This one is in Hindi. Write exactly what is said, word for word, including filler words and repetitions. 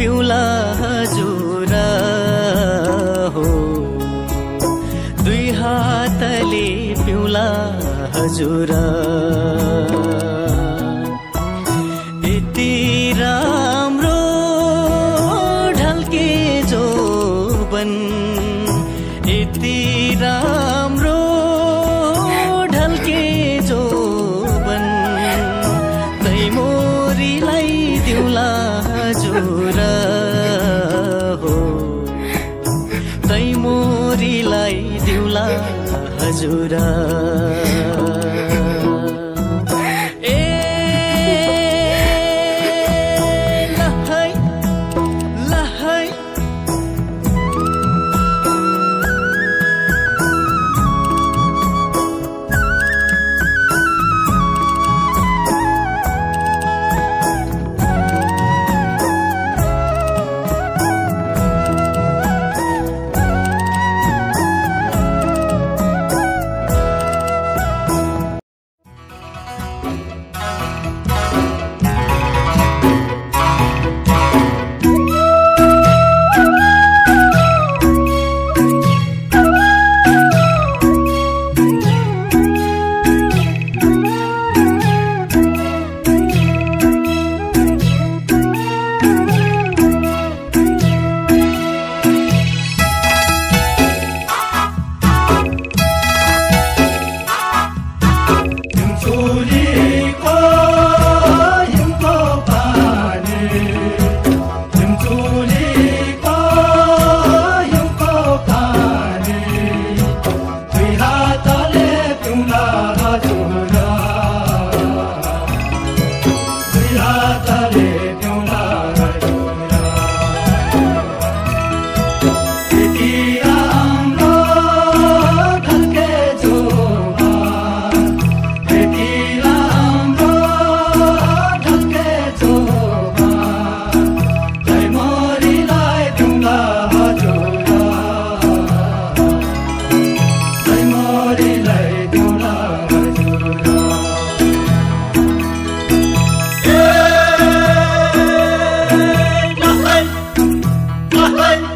पिउला हजुरा हो, दुई हातले पिउला हजुरा। यति राम्रो ढल्के जोबन, यति राम्रो ढल्के जोबन, तै मोरीलाई दिउला हजुरा हो, तै मोरीलाई दिउला हजुरा। What?